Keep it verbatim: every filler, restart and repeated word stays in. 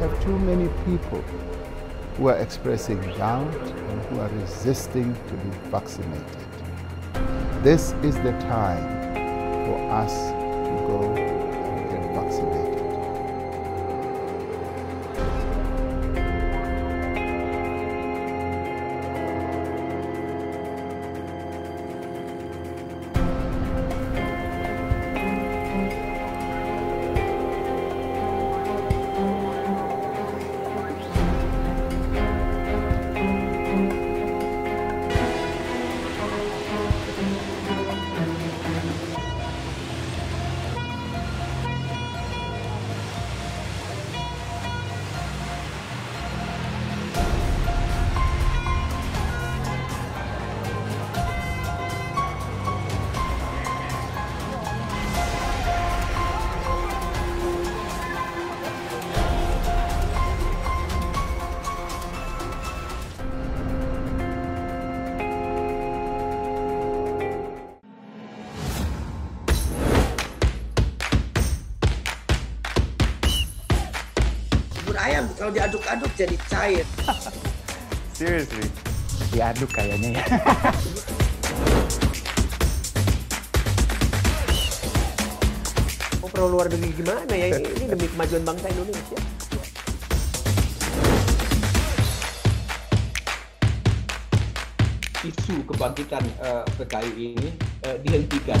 have too many people who are expressing doubt and who are resisting to be vaccinated. This is the time for us to go and get vaccinated. Ayam kalau diaduk-aduk jadi cair. Seriously, diaduk kayaknya ya. Perlu luar negeri gimana ya ini, ini demi kemajuan bangsa Indonesia. Isu kebangkitan uh, P K I ini uh, dihentikan.